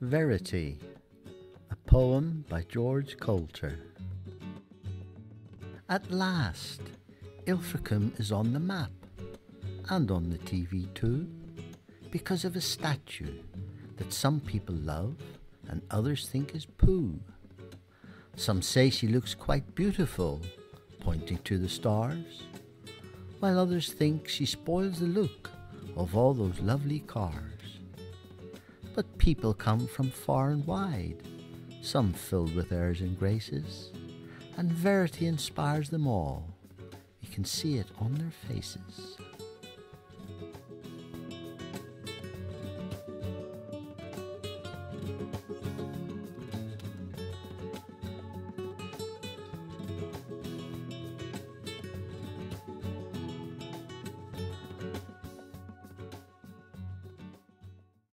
Verity, a poem by George Coulter. At last, Ilfracombe is on the map, and on the TV too, because of a statue that some people love and others think is poo. Some say she looks quite beautiful, pointing to the stars, while others think she spoils the look of all those lovely cars. But people come from far and wide, some filled with airs and graces, and Verity inspires them all. You can see it on their faces.